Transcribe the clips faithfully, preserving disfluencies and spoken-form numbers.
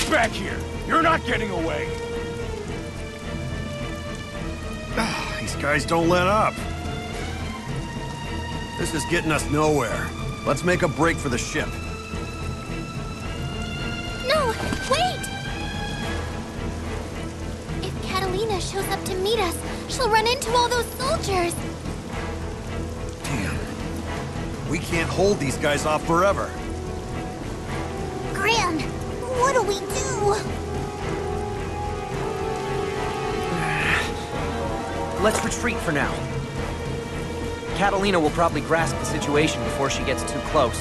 Get back here! You're not getting away! These guys don't let up. This is getting us nowhere. Let's make a break for the ship. No! Wait! If Catalina shows up to meet us, she'll run into all those soldiers! Damn. We can't hold these guys off forever. Graham, what do we do? Let's retreat for now. Catalina will probably grasp the situation before she gets too close.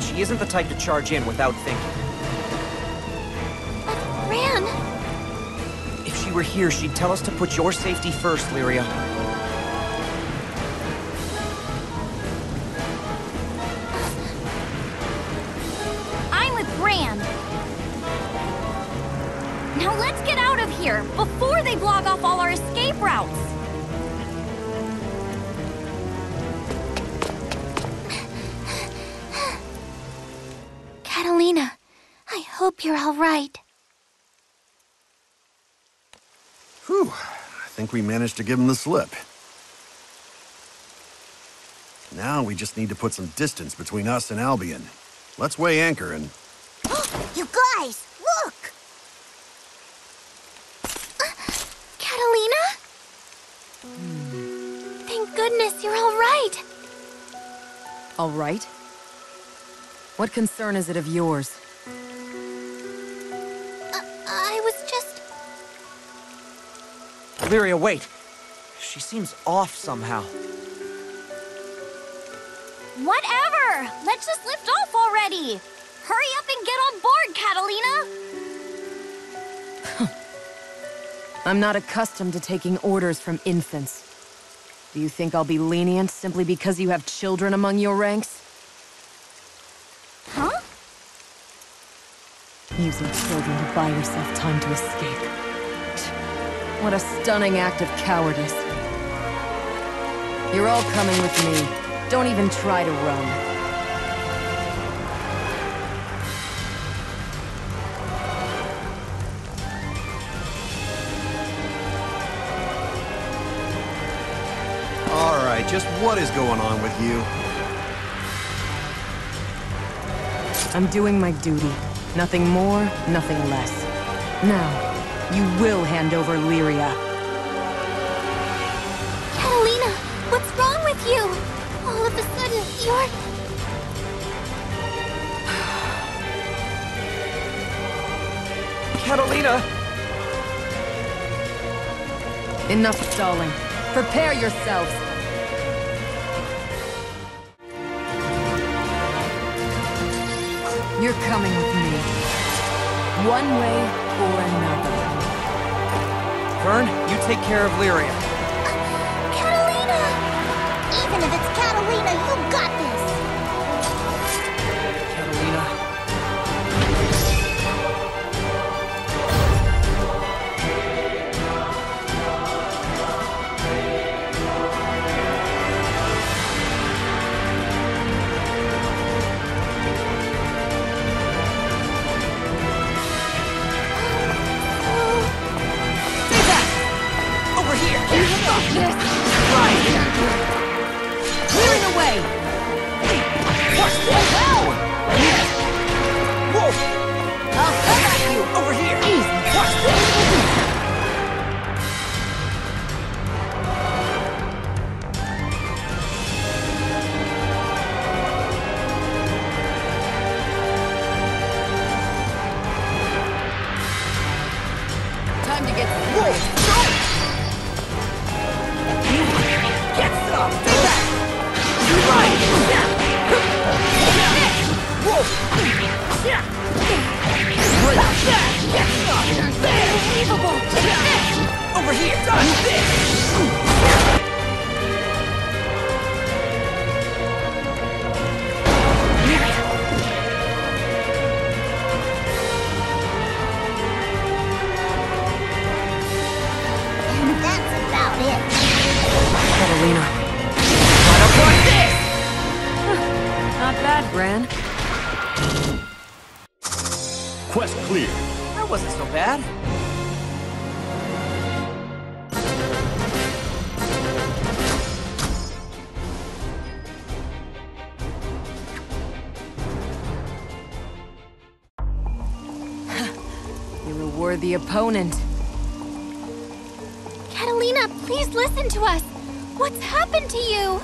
She isn't the type to charge in without thinking. But Graham... If she were here, she'd tell us to put your safety first, Lyria. Before they block off all our escape routes! Catalina, I hope you're all right. Whew. I think we managed to give him the slip. Now we just need to put some distance between us and Albion. Let's weigh anchor and... You guys! Goodness, you're all right. All right? What concern is it of yours? Uh, I was just... Lyria, wait. She seems off somehow. Whatever! Let's just lift off already! Hurry up and get on board, Catalina! I'm not accustomed to taking orders from infants. Do you think I'll be lenient simply because you have children among your ranks? Huh? Using children to buy yourself time to escape. What a stunning act of cowardice. You're all coming with me. Don't even try to run. Just what is going on with you? I'm doing my duty. Nothing more, nothing less. Now, you will hand over Lyria. Catalina, what's wrong with you? All of a sudden, you're... Catalina! Enough stalling. Prepare yourselves. You're coming with me. One way or another. Fern, you take care of Lyria. Uh, Catalina! Even if it's Catalina, you got this! Catalina... Brand. Quest clear. wasn't so bad. You're a worthy opponent. Catalina, please listen to us. What's happened to you?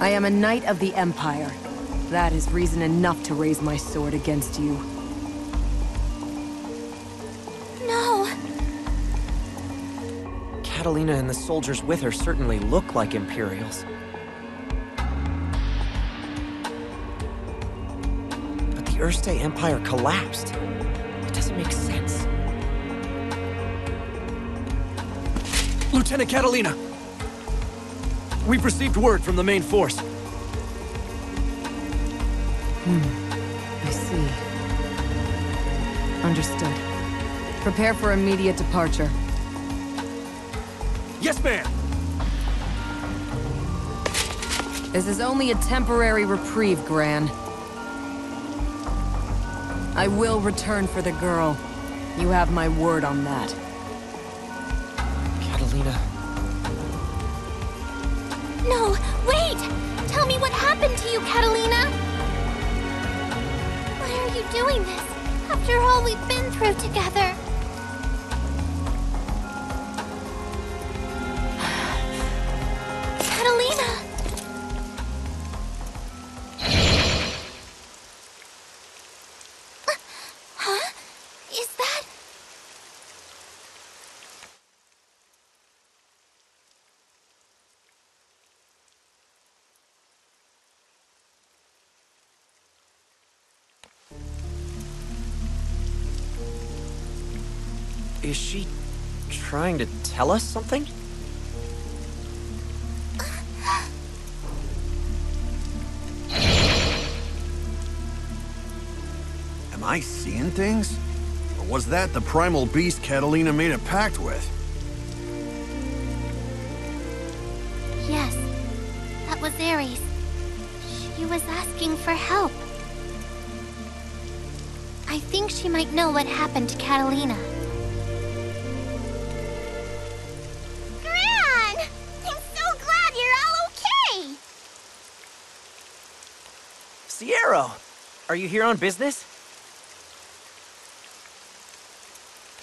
I am a knight of the Empire. That is reason enough to raise my sword against you. No! Catalina and the soldiers with her certainly look like Imperials. But the Erste Empire collapsed. It doesn't make sense. Lieutenant Catalina! We've received word from the main force. Hmm. I see. Understood. Prepare for immediate departure. Yes, ma'am! This is only a temporary reprieve, Gran. I will return for the girl. You have my word on that. Catalina... No! Wait! Tell me what happened to you, Catalina! Why are you doing this? After all we've been through together. Catalina! Uh, huh? Is that... Is she trying to tell us something? Am I seeing things? Or was that the primal beast Catalina made a pact with? Yes, that was Ares. She was asking for help. I think she might know what happened to Catalina. Sierra, are you here on business?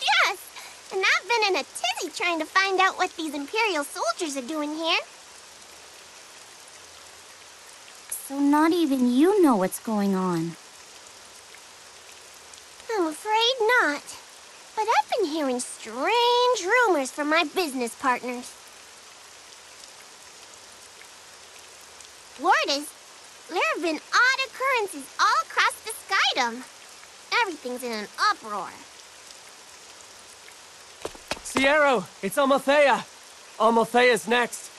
Yes, and I've been in a tizzy trying to find out what these Imperial soldiers are doing here. So not even you know what's going on. I'm afraid not. But I've been hearing strange rumors from my business partners. Word is, there have been odd occurrences all across the Skydom. Everything's in an uproar. Sierra, it's Amalthea. Amalthea's next.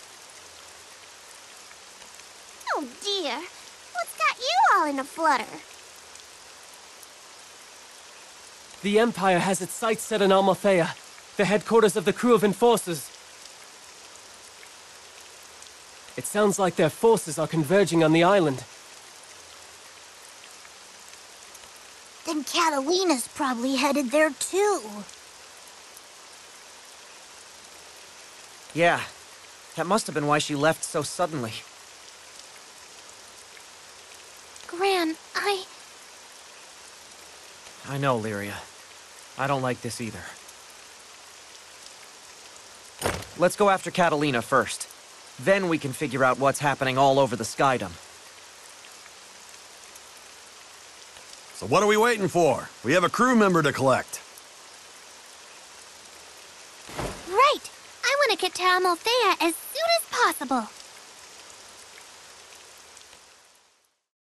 Oh dear, what's got you all in a flutter? The Empire has its sights set on Amalthea, the headquarters of the crew of enforcers. It sounds like their forces are converging on the island. Then Catalina's probably headed there too. Yeah, that must have been why she left so suddenly. Gran, I... I know, Lyria. I don't like this either. Let's go after Catalina first. Then we can figure out what's happening all over the Skydom. So what are we waiting for? We have a crew member to collect. Right! I want to get to Amalthea as soon as possible.